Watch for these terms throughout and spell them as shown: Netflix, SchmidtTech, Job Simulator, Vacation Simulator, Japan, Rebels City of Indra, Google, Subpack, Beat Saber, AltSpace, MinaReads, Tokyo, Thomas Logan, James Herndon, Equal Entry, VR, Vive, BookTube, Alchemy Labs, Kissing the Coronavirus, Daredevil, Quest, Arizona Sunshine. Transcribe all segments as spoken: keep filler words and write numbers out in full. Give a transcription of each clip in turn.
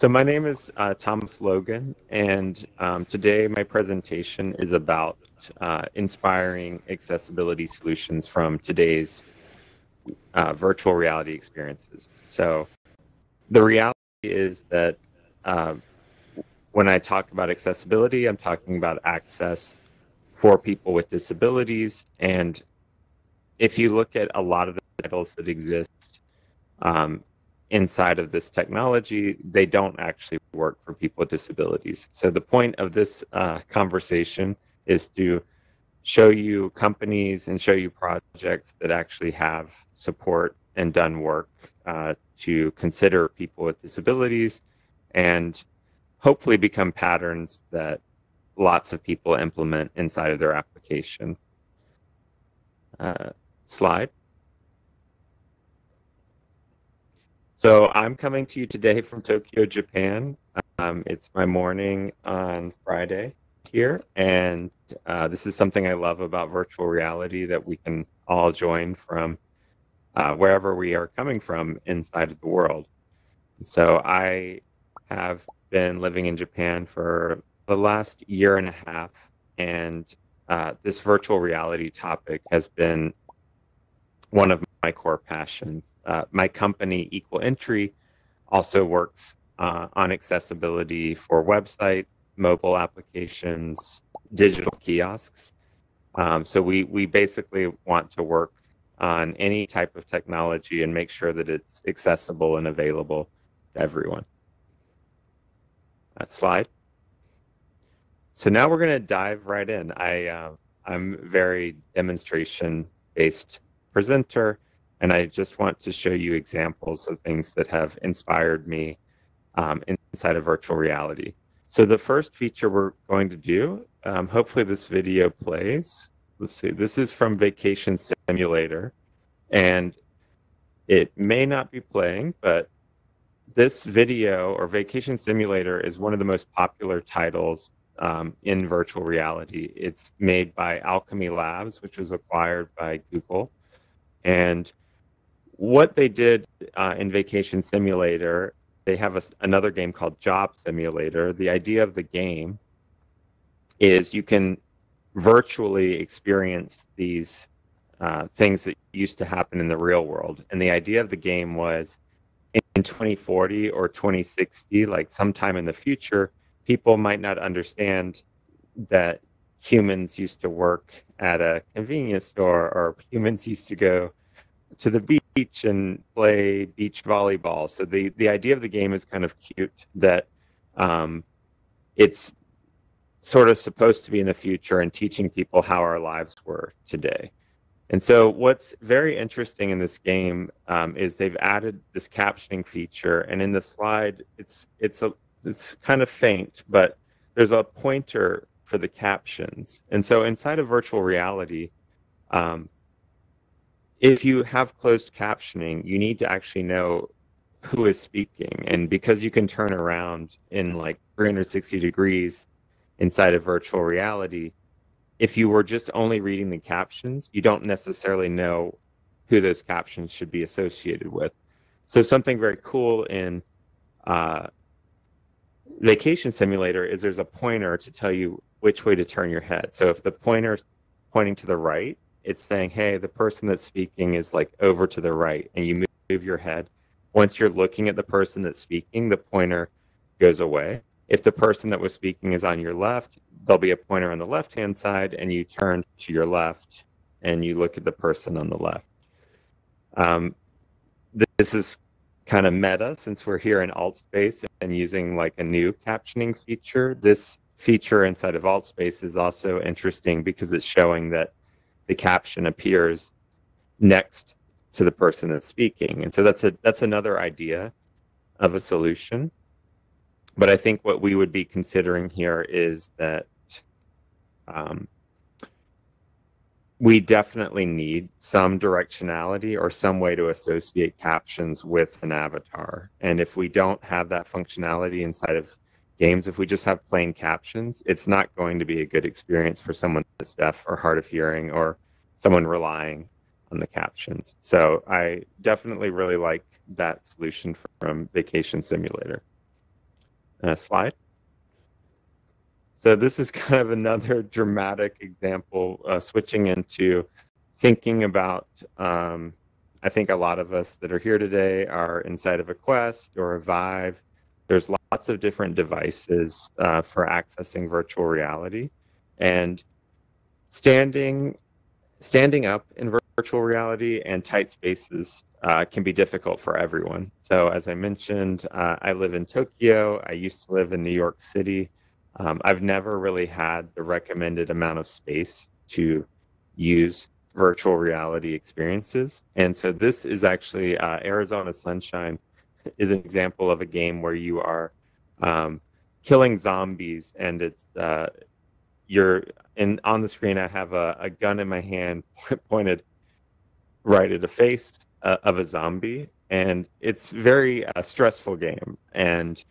So my name is uh, Thomas Logan, and um, today my presentation is about uh, inspiring accessibility solutions from today's uh, virtual reality experiences. So the reality is that uh, when I talk about accessibility, I'm talking about access for people with disabilities. And if you look at a lot of the titles that exist um, inside of this technology, they don't actually work for people with disabilities. So the point of this uh, conversation is to show you companies and show you projects that actually have support and done work uh, to consider people with disabilities and hopefully become patterns that lots of people implement inside of their application. Uh, slide. So I'm coming to you today from Tokyo, Japan. Um, it's my morning on Friday here, and uh, this is something I love about virtual reality, that we can all join from uh, wherever we are coming from inside of the world. So I have been living in Japan for the last year and a half, and uh, this virtual reality topic has been one of my core passions. Uh, my company, Equal Entry, also works uh, on accessibility for websites, mobile applications, digital kiosks. Um, so we, we basically want to work on any type of technology and make sure that it's accessible and available to everyone. That slide. So now we're going to dive right in. I, uh, I'm very demonstration-based presenter, and I just want to show you examples of things that have inspired me um, inside of virtual reality. So the first feature we're going to do, um, hopefully this video plays. Let's see, this is from Vacation Simulator, and it may not be playing, but this video or Vacation Simulator is one of the most popular titles um, in virtual reality. It's made by Alchemy Labs, which was acquired by Google. And what they did uh, in Vacation Simulator, they have a, another game called Job Simulator. The idea of the game is you can virtually experience these uh, things that used to happen in the real world. And the idea of the game was in twenty forty or twenty sixty, like sometime in the future, people might not understand that humans used to work at a convenience store, or humans used to go to the beach and play beach volleyball. So the, the idea of the game is kind of cute, that um, it's sort of supposed to be in the future and teaching people how our lives were today. And so what's very interesting in this game um, is they've added this captioning feature. And in the slide, it's, it's, a, it's kind of faint, but there's a pointer for the captions. And so inside of virtual reality, um, if you have closed captioning, you need to actually know who is speaking. And because you can turn around in like three hundred sixty degrees inside of virtual reality, if you were just only reading the captions, you don't necessarily know who those captions should be associated with. So something very cool in uh, Vacation Simulator is there's a pointer to tell you which way to turn your head. So if the pointer's pointing to the right, it's saying, hey, the person that's speaking is like over to the right, and you move your head. Once you're looking at the person that's speaking, the pointer goes away. If the person that was speaking is on your left, there'll be a pointer on the left-hand side, and you turn to your left, and you look at the person on the left. Um, this is kind of meta, since we're here in AltSpace and using like a new captioning feature. This feature inside of AltSpace is also interesting because it's showing that the caption appears next to the person that's speaking. And so that's a that's another idea of a solution. But I think what we would be considering here is that um, we definitely need some directionality or some way to associate captions with an avatar. And if we don't have that functionality inside of games, if we just have plain captions, it's not going to be a good experience for someone that's deaf or hard of hearing, or someone relying on the captions. So I definitely really like that solution from Vacation Simulator. uh, slide. So this is kind of another dramatic example, uh, switching into thinking about, um, I think a lot of us that are here today are inside of a Quest or a Vive. There's lots of different devices uh, for accessing virtual reality. And standing, standing up in virtual reality and tight spaces uh, can be difficult for everyone. So as I mentioned, uh, I live in Tokyo. I used to live in New York City. Um, I've never really had the recommended amount of space to use virtual reality experiences. And so this is actually uh, Arizona Sunshine is an example of a game where you are um, killing zombies, and it's uh, you're in on the screen. I have a, a gun in my hand pointed right at the face uh, of a zombie, and it's very uh, stressful game. And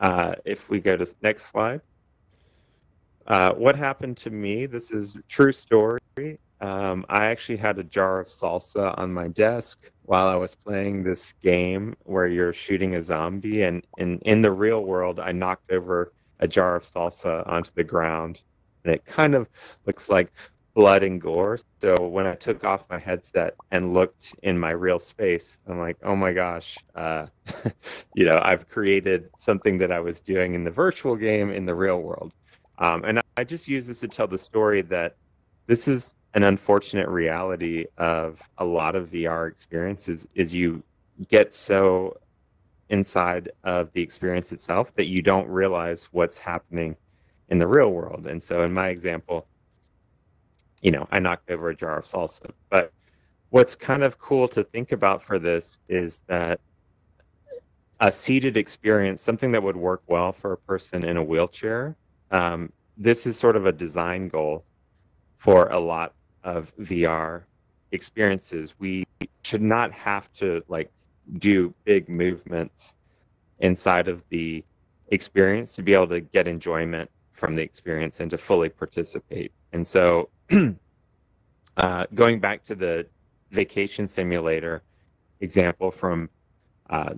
uh, if we go to the next slide. Uh, what happened to me, this is a true story. Um, I actually had a jar of salsa on my desk while I was playing this game where you're shooting a zombie. And in, in the real world, I knocked over a jar of salsa onto the ground. And it kind of looks like blood and gore. So when I took off my headset and looked in my real space, I'm like, oh my gosh, uh, you know, I've created something that I was doing in the virtual game in the real world. Um, and I just use this to tell the story that this is an unfortunate reality of a lot of V R experiences is you get so inside of the experience itself that you don't realize what's happening in the real world. And so in my example, you know, I knocked over a jar of salsa. But what's kind of cool to think about for this is that a seated experience, something that would work well for a person in a wheelchair, um, this is sort of a design goal for a lot of V R experiences. We should not have to like do big movements inside of the experience to be able to get enjoyment from the experience and to fully participate. And so uh, going back to the Vacation Simulator example from uh,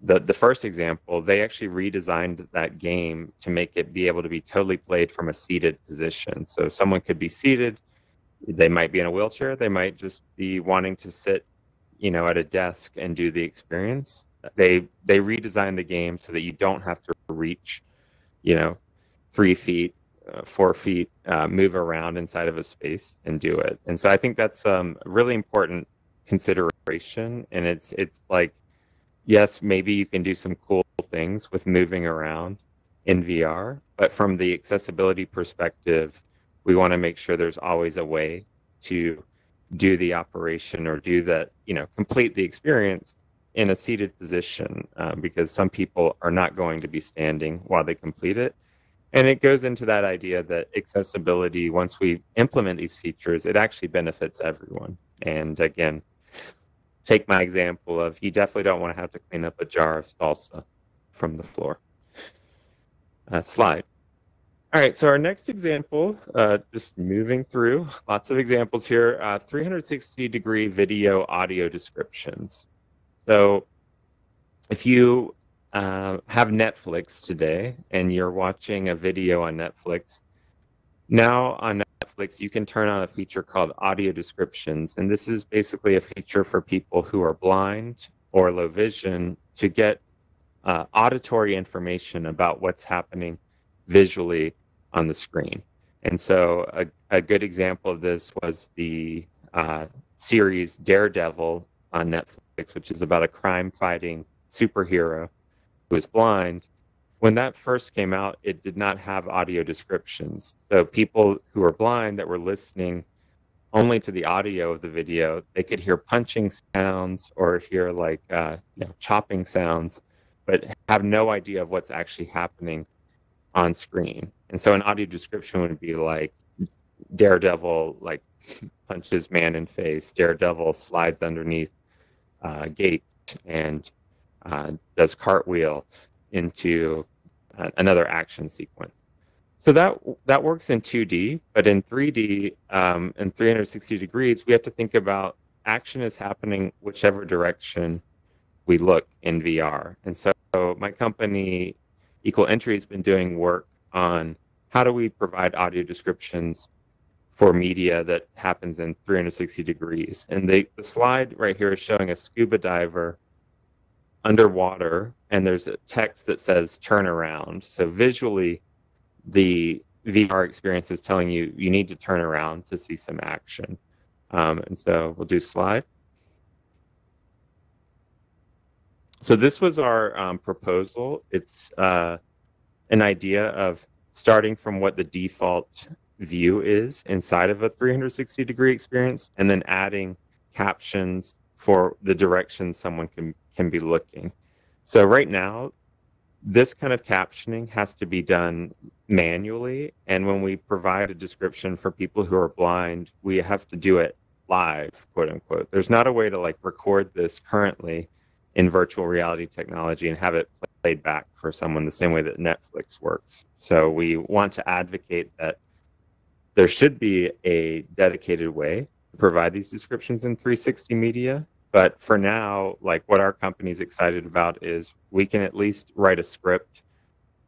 the, the first example, they actually redesigned that game to make it be able to be totally played from a seated position. So someone could be seated, they might be in a wheelchair, they might just be wanting to sit, you know, at a desk and do the experience. They, they redesigned the game so that you don't have to reach, you know, three feet, uh, four feet, uh, move around inside of a space and do it. And so I think that's um, a really important consideration. And it's it's like, yes, maybe you can do some cool things with moving around in V R, but from the accessibility perspective, we want to make sure there's always a way to do the operation or do that, you know, complete the experience in a seated position, uh, because some people are not going to be standing while they complete it. And it goes into that idea that accessibility, once we implement these features, it actually benefits everyone. And again, take my example of you definitely don't want to have to clean up a jar of salsa from the floor. Uh, slide. All right, so our next example, uh, just moving through, lots of examples here, uh, three sixty degree video audio descriptions. So if you Uh, have Netflix today and you're watching a video on Netflix. Now on Netflix, you can turn on a feature called audio descriptions. And this is basically a feature for people who are blind or low vision to get uh, auditory information about what's happening visually on the screen. And so a, a good example of this was the uh, series Daredevil on Netflix, which is about a crime-fighting superhero who is blind. When that first came out, it did not have audio descriptions. So people who were blind that were listening only to the audio of the video, they could hear punching sounds or hear like uh, you know, chopping sounds, but have no idea of what's actually happening on screen. And so an audio description would be like Daredevil like punches man in face, Daredevil slides underneath uh, gate, and Uh, does cartwheel into uh, another action sequence. So that that works in two D, but in three D um, and three sixty degrees, we have to think about action is happening whichever direction we look in V R. And so my company Equal Entry has been doing work on how do we provide audio descriptions for media that happens in three hundred sixty degrees. And they, the slide right here is showing a scuba diver underwater, and there's a text that says turn around. So visually, the V R experience is telling you you need to turn around to see some action. Um, and so we'll do slide. So this was our um, proposal. It's uh, an idea of starting from what the default view is inside of a three hundred sixty degree experience, and then adding captions for the direction someone can, can be looking. So right now, this kind of captioning has to be done manually. And when we provide a description for people who are blind, we have to do it live, quote unquote. There's not a way to like record this currently in virtual reality technology and have it played back for someone the same way that Netflix works. So we want to advocate that there should be a dedicated way to provide these descriptions in three sixty media. But for now, like what our company's excited about is we can at least write a script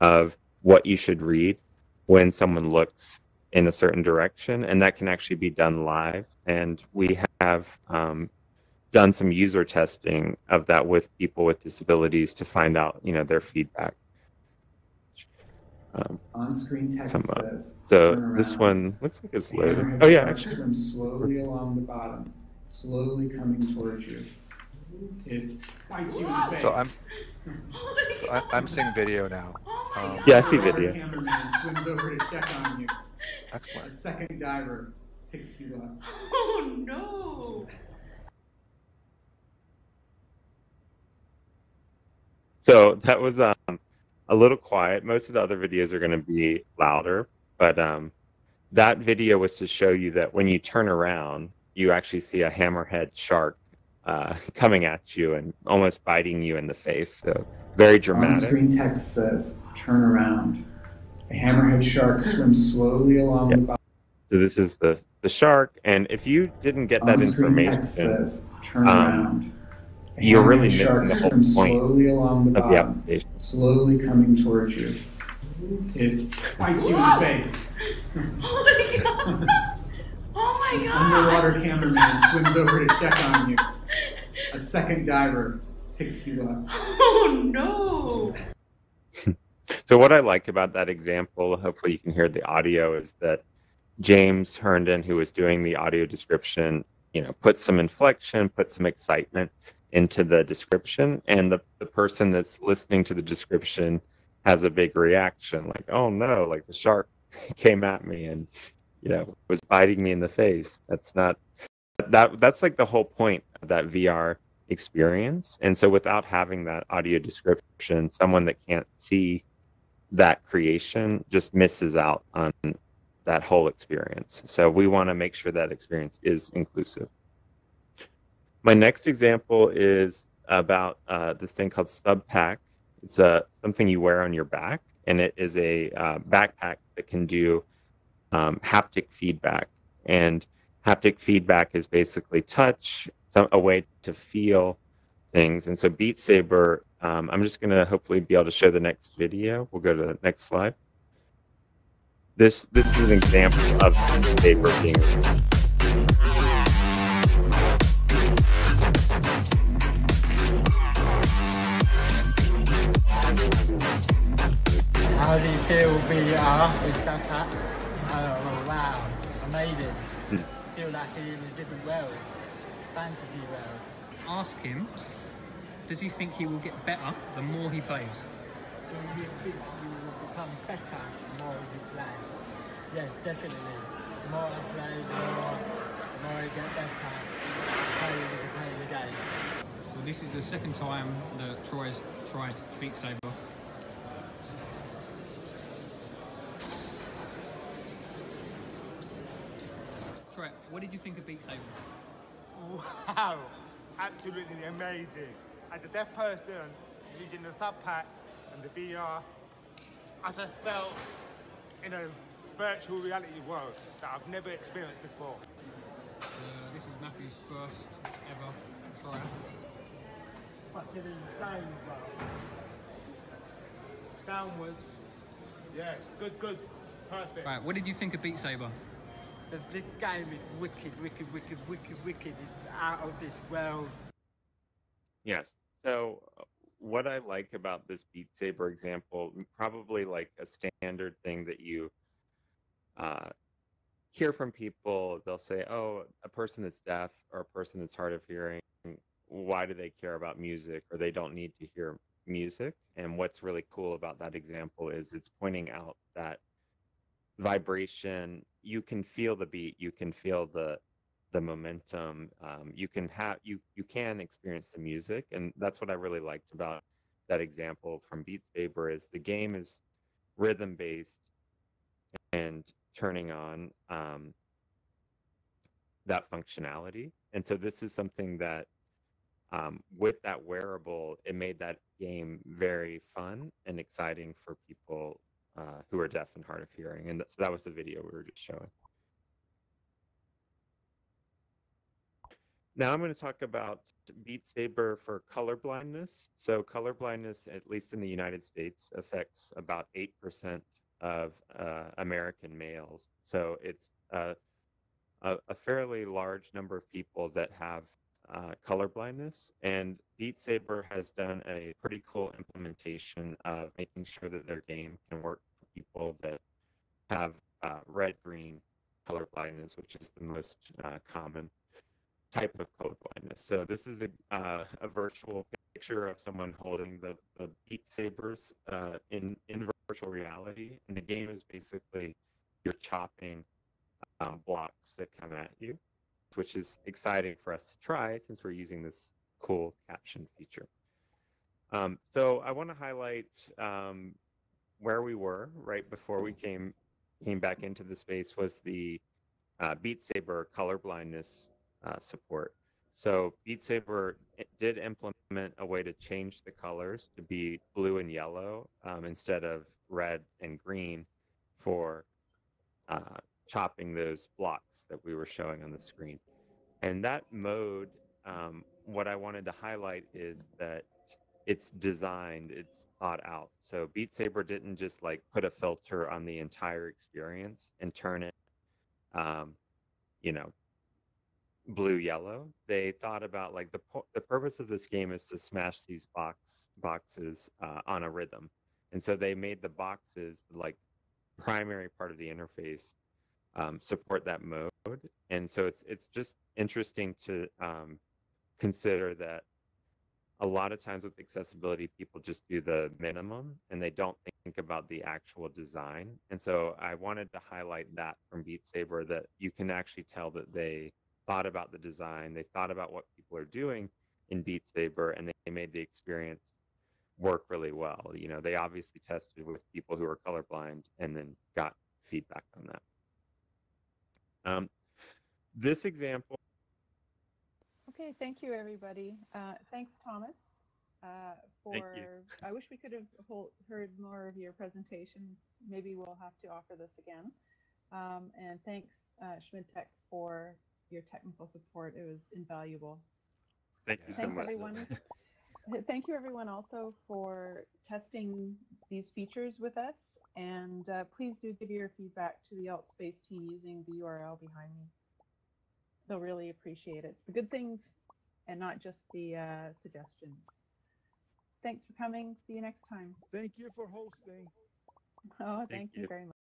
of what you should read when someone looks in a certain direction, and that can actually be done live. And we have um, done some user testing of that with people with disabilities to find out, you know, their feedback. Um, On-screen text come up. Says, so turn this one looks like it's loaded. Oh yeah, actually. From slowly along the bottom, slowly coming towards you. It bites you in the face. So I'm, so I, I'm seeing video now. Um, yeah, I see video. Cameraman swims over to check on you. Excellent. A second diver picks you up. Oh no. So that was um, a little quiet. Most of the other videos are going to be louder, but um, that video was to show you that when you turn around, you actually see a hammerhead shark uh, coming at you and almost biting you in the face. So very dramatic. On-screen text says, turn around. A hammerhead shark swims slowly along yep. the bottom. So this is the, the shark. And if you didn't get that information, text says, turn um, around. You're really missing the whole point slowly along the bottom, of the application. Slowly coming towards you. It bites you Whoa. in the face. Oh my god! Oh my god! Underwater cameraman swims over to check on you. A second diver picks you up. Oh no! So what I like about that example, hopefully you can hear the audio, is that James Herndon, who was doing the audio description, you know, put some inflection, put some excitement into the description, and the, the person that's listening to the description has a big reaction, like, oh no, like the shark came at me and, you know, was biting me in the face. That's not that that's like the whole point of that V R experience. And so without having that audio description, someone that can't see that creation just misses out on that whole experience. So we want to make sure that experience is inclusive. My next example is about uh, this thing called Subpack. It's uh, something you wear on your back, and it is a uh, backpack that can do um, haptic feedback. And haptic feedback is basically touch, some, a way to feel things. And so Beat Saber, um, I'm just going to hopefully be able to show the next video. We'll go to the next slide. This, this is an example of Beat Saber being... How do you feel with V R with Subpack? Oh wow, amazing. Mm. Feel like you're in a different world, fantasy world. Ask him, does he think he will get better the more he plays? Do you think you will become better the more you play? Yes, definitely. The more I play, the more, the more I get better. Play the play the game. So this is the second time that Troy's tried Beat Saber. What did you think of Beat Saber? Wow, absolutely amazing. As a deaf person using the Subpack and the V R, I just felt in a virtual reality world that I've never experienced before. Uh, this is Matthew's first ever trial. Fucking insane, bro. downwards. Yeah, good, good, perfect. Right, what did you think of Beat Saber? This game is wicked, wicked, wicked, wicked, wicked. It's out of this world. Yes. So what I like about this Beat Saber example, probably like a standard thing that you uh, hear from people, they'll say, oh, a person that's deaf or a person that's hard of hearing, why do they care about music, or they don't need to hear music? And what's really cool about that example is it's pointing out that vibration, you can feel the beat, you can feel the the momentum, um, you can have you you can experience the music. And that's what I really liked about that example from Beat Saber, is the game is rhythm based and turning on um, that functionality. And so this is something that um, with that wearable, it made that game very fun and exciting for people uh, who are deaf and hard of hearing. And that, so that was the video we were just showing. Now I'm going to talk about Beat Saber for colorblindness. So colorblindness, at least in the United States, affects about eight percent of uh, American males. So it's uh, a, a fairly large number of people that have uh, colorblindness. And Beat Saber has done a pretty cool implementation of making sure that their game can work for people that have uh, red-green colorblindness, which is the most uh, common type of colorblindness. So this is a, uh, a virtual picture of someone holding the, the Beat Sabers uh, in, in virtual reality. And the game is basically you're chopping um, blocks that come at you, which is exciting for us to try since we're using this cool caption feature. Um, so I want to highlight um, where we were right before we came, came back into the space was the uh, Beat Saber colorblindness Uh, support. So Beat Saber did implement a way to change the colors to be blue and yellow um, instead of red and green for uh, chopping those blocks that we were showing on the screen. And that mode, um, what I wanted to highlight is that it's designed, it's thought out. So Beat Saber didn't just like put a filter on the entire experience and turn it, um, you know, blue yellow. They thought about like the the purpose of this game is to smash these box boxes uh, on a rhythm, and so they made the boxes like primary part of the interface um, support that mode. And so it's it's just interesting to um, consider that a lot of times with accessibility, people just do the minimum and they don't think about the actual design. And so I wanted to highlight that from Beat Saber, that you can actually tell that they thought about the design, they thought about what people are doing in Beat Saber, and they made the experience work really well. You know, they obviously tested with people who are colorblind and then got feedback on that. Um, this example. Okay, thank you, everybody. Uh, thanks, Thomas. Uh, for thank you. I wish we could have hold, heard more of your presentations. Maybe we'll have to offer this again. Um, and thanks, uh, SchmidtTech, for your technical support. It was invaluable. Thank you so much. Thanks, everyone. Thank you, everyone, also for testing these features with us. And uh, please do give your feedback to the AltSpace team using the U R L behind me. They'll really appreciate it. The good things and not just the uh, suggestions. Thanks for coming. See you next time. Thank you for hosting. Oh, thank, thank you. you very much.